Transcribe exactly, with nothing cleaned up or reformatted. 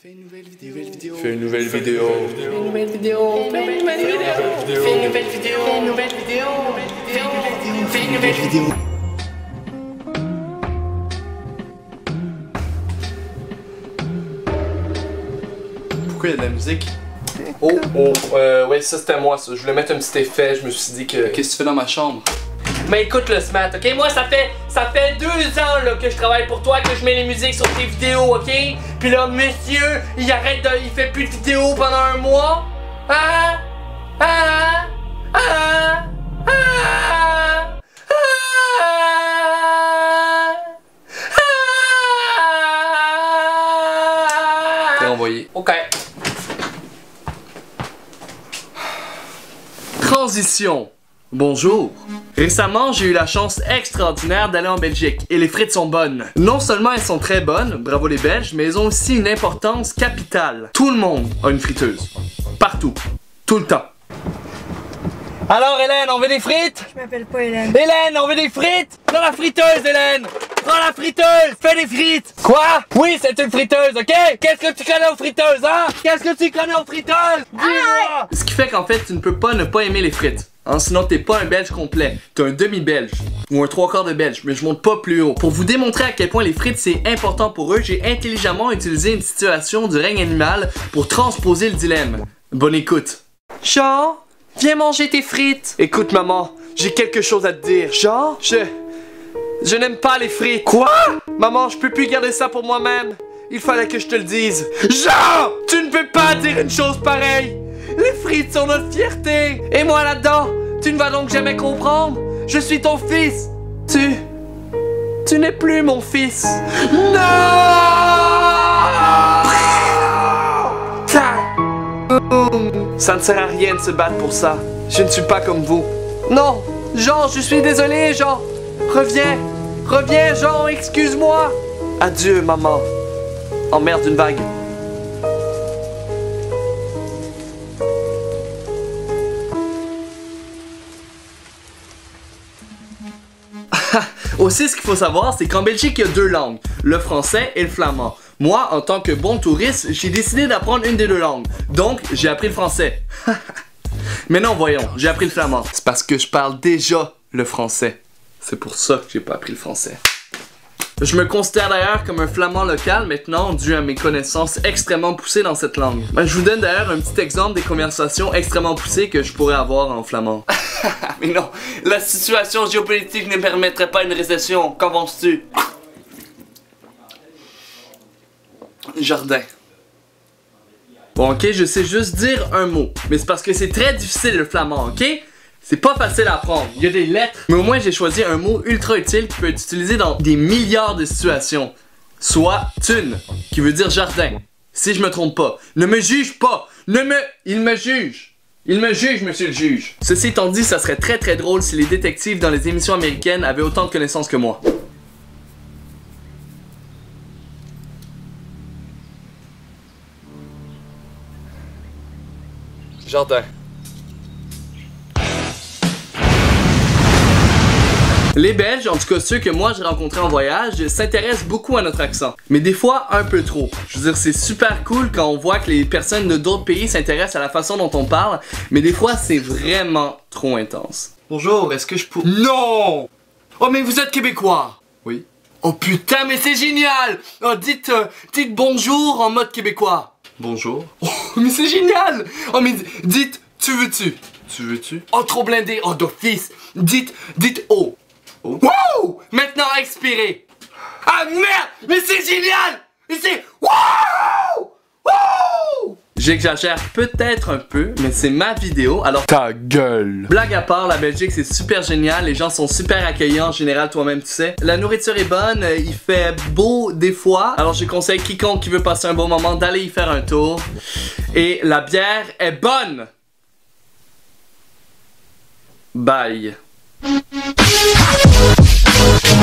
Fais une nouvelle vidéo. Fais une nouvelle vidéo. Fais une nouvelle vidéo. Fais une nouvelle vidéo. Fais une nouvelle vidéo. Fais une nouvelle vidéo. Fais une nouvelle vidéo. Pourquoi il y a de la musique? Oh, oh, euh, ouais, ça c'était moi ça. Je voulais mettre un petit effet, je me suis dit que... Qu'est-ce que tu fais dans ma chambre? Mais écoute le Smat, ok? Moi ça fait ça fait deux ans là, que je travaille pour toi, que je mets les musiques sur tes vidéos, ok? Puis là, monsieur, il arrête de. Il fait plus de vidéos pendant un mois. Ah! Ah! Ah! Ah! Ah! Ah! Ah! T'es envoyé. Ok. Transition. Bonjour. Récemment, j'ai eu la chance extraordinaire d'aller en Belgique et les frites sont bonnes. Non seulement elles sont très bonnes, bravo les Belges, mais elles ont aussi une importance capitale. Tout le monde a une friteuse. Partout. Tout le temps. Alors Hélène, on veut des frites? Je m'appelle pas Hélène. Hélène, on veut des frites? Prends la friteuse, Hélène! Prends la friteuse! Fais des frites! Quoi? Oui, c'est une friteuse, ok? Qu'est-ce que tu connais aux friteuses, hein? Qu'est-ce que tu connais aux friteuses? Dis-moi! Ce qui fait qu'en fait, tu ne peux pas ne pas aimer les frites. Hein, sinon t'es pas un belge complet, t'es un demi-belge ou un trois quarts de belge, mais je monte pas plus haut. Pour vous démontrer à quel point les frites c'est important pour eux, j'ai intelligemment utilisé une situation du règne animal pour transposer le dilemme. Bonne écoute. Genre, viens manger tes frites. Écoute maman, j'ai quelque chose à te dire. Genre, je... Je n'aime pas les frites. Quoi? Maman, je peux plus garder ça pour moi-même. Il fallait que je te le dise. Genre, tu ne peux pas dire une chose pareille. Les frites sont notre fierté. Et moi là-dedans, tu ne vas donc jamais comprendre. Je suis ton fils. Tu... Tu n'es plus mon fils. Non! Ça ne sert à rien de se battre pour ça. Je ne suis pas comme vous. Non! Jean, je suis désolé, Jean. Reviens. Reviens, Jean, excuse-moi. Adieu, maman. Emmerde une vague. Aussi, ce qu'il faut savoir, c'est qu'en Belgique, il y a deux langues, le français et le flamand. Moi, en tant que bon touriste, j'ai décidé d'apprendre une des deux langues. Donc, j'ai appris le français. Mais non, voyons, j'ai appris le flamand. C'est parce que je parle déjà le français. C'est pour ça que j'ai pas appris le français. Je me considère d'ailleurs comme un flamand local maintenant, dû à mes connaissances extrêmement poussées dans cette langue. Je vous donne d'ailleurs un petit exemple des conversations extrêmement poussées que je pourrais avoir en flamand. Mais non, la situation géopolitique ne permettrait pas une récession, qu'en penses-tu? Jardin. Bon ok, je sais juste dire un mot, mais c'est parce que c'est très difficile le flamand, ok? C'est pas facile à apprendre, il y a des lettres. Mais au moins j'ai choisi un mot ultra utile qui peut être utilisé dans des milliards de situations. Soit thune, qui veut dire jardin. Si je me trompe pas. Ne me juge pas. Ne me... Il me juge. Il me juge, monsieur le juge. Ceci étant dit, ça serait très très drôle si les détectives dans les émissions américaines avaient autant de connaissances que moi. Jardin. Les Belges, en tout cas ceux que moi j'ai rencontrés en voyage, s'intéressent beaucoup à notre accent. Mais des fois, un peu trop. Je veux dire, c'est super cool quand on voit que les personnes de d'autres pays s'intéressent à la façon dont on parle, mais des fois, c'est vraiment trop intense. Bonjour, est-ce que je peux... Non! Oh, mais vous êtes Québécois! Oui. Oh putain, mais c'est génial! Oh, dites, euh, dites bonjour en mode Québécois. Bonjour. Oh, mais c'est génial! Oh, mais dites, tu veux-tu? Tu veux-tu? Oh, trop blindé! Oh, d'office! Dites, dites oh! Oh. Wow! Maintenant expirez! Ah merde! Mais c'est génial! Mais c'est... Wow! Wow! J'exagère peut-être un peu, mais c'est ma vidéo, alors... Ta gueule! Blague à part, la Belgique c'est super génial, les gens sont super accueillants en général, toi-même tu sais. La nourriture est bonne, il fait beau des fois, alors je conseille quiconque qui veut passer un bon moment d'aller y faire un tour. Et la bière est bonne! Bye! We'll be right back.